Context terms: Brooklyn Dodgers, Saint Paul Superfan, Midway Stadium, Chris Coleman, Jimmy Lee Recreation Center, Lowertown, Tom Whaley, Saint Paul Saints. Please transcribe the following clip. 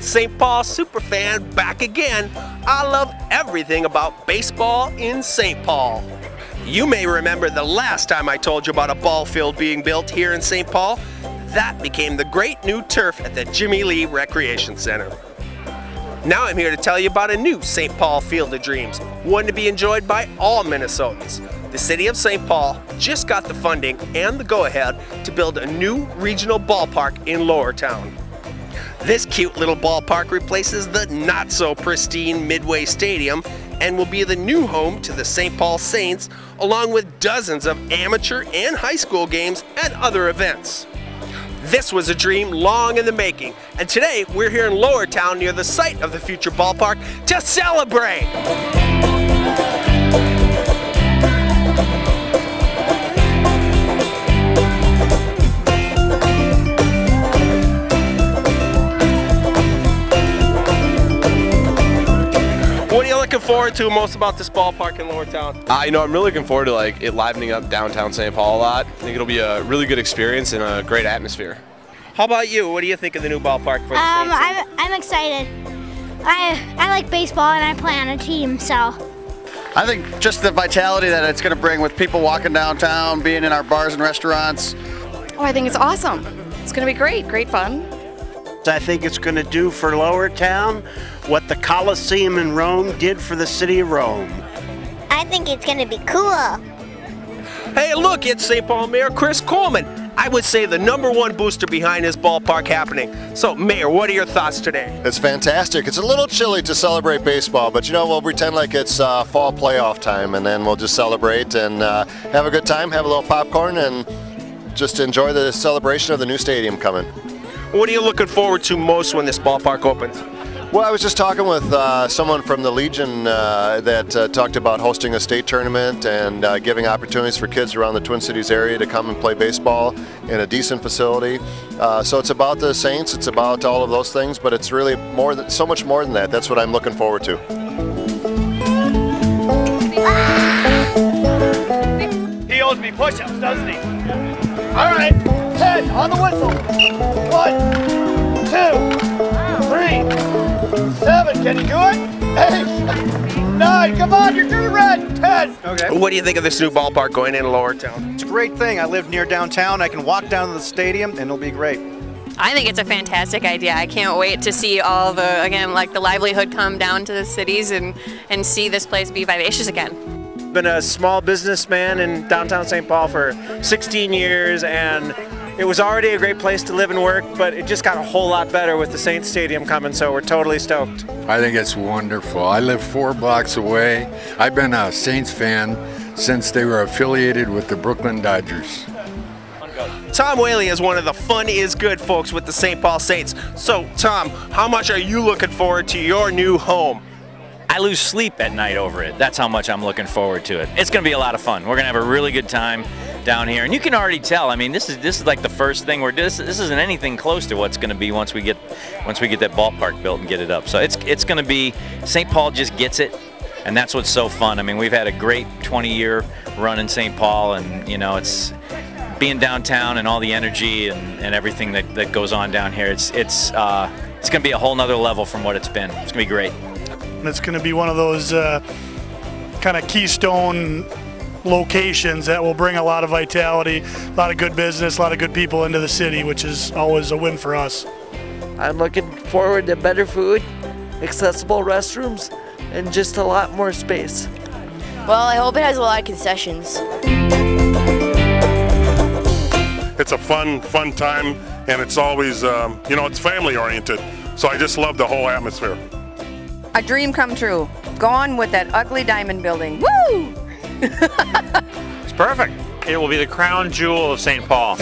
St. Paul superfan back again. I love everything about baseball in St. Paul. You may remember the last time I told you about a ball field being built here in St. Paul. That became the great new turf at the Jimmy Lee Recreation Center. Now I'm here to tell you about a new St. Paul Field of Dreams, one to be enjoyed by all Minnesotans. The City of St. Paul just got the funding and the go-ahead to build a new regional ballpark in Lowertown. This cute little ballpark replaces the not-so-pristine Midway Stadium and will be the new home to the Saint Paul Saints, along with dozens of amateur and high school games and other events. This was a dream long in the making, and today we're here in Lowertown near the site of the future ballpark to celebrate! Looking forward to most about this ballpark in Lowertown? I'm really looking forward to it livening up downtown St. Paul a lot. I think it'll be a really good experience and a great atmosphere. How about you? What do you think of the new ballpark for the I'm excited. I like baseball and I play on a team, so. I think just the vitality that it's going to bring with people walking downtown, being in our bars and restaurants. Oh, I think it's awesome. It's going to be great, great fun. I think it's going to do for Lowertown what the Colosseum in Rome did for the city of Rome. I think it's going to be cool. Hey, look, it's St. Paul Mayor Chris Coleman. I would say the #1 booster behind this ballpark happening. So, Mayor, what are your thoughts today? It's fantastic. It's a little chilly to celebrate baseball, but you know, we'll pretend like it's fall playoff time, and then we'll just celebrate and have a good time, have a little popcorn, and just enjoy the celebration of the new stadium coming. What are you looking forward to most when this ballpark opens? Well, I was just talking with someone from the Legion that talked about hosting a state tournament and giving opportunities for kids around the Twin Cities area to come and play baseball in a decent facility. So it's about the Saints, it's about all of those things, but it's really more than, so much more than that. That's what I'm looking forward to. He owes me push-ups, doesn't he? All right, 10 on the whistle. 1, 2, 3, 7, can you do it? 8, 9, come on, you're doing red, 10. Okay. What do you think of this new ballpark going in Lowertown? It's a great thing. I live near downtown. I can walk down to the stadium and it'll be great. I think it's a fantastic idea. I can't wait to see all the, again, like the livelihood come down to the cities and see this place be vivacious again. I've been a small businessman in downtown St. Paul for 16 years and it was already a great place to live and work, but it just got a whole lot better with the Saints Stadium coming, so we're totally stoked. I think it's wonderful. I live 4 blocks away. I've been a Saints fan since they were affiliated with the Brooklyn Dodgers. Tom Whaley is one of the fun is good folks with the St. Paul Saints. So, Tom, how much are you looking forward to your new home? I lose sleep at night over it. That's how much I'm looking forward to it. It's going to be a lot of fun. We're going to have a really good time down here, and you can already tell. I mean, this is like the first thing we're doing. This isn't anything close to what's going to be once we get that ballpark built and get it up. So it's going to be St. Paul just gets it, and that's what's so fun. I mean, we've had a great 20-year run in St. Paul, and you know, it's being downtown and all the energy and everything that goes on down here. It's going to be a whole nother level from what it's been. It's going to be great. And it's going to be one of those kind of keystone locations that will bring a lot of vitality, a lot of good business, a lot of good people into the city, which is always a win for us. I'm looking forward to better food, accessible restrooms, and just a lot more space. Well, I hope it has a lot of concessions. It's a fun time, and it's always, you know, it's family-oriented, so I just love the whole atmosphere. A dream come true. Gone with that ugly diamond building. Woo! It's perfect. It will be the crown jewel of St. Paul.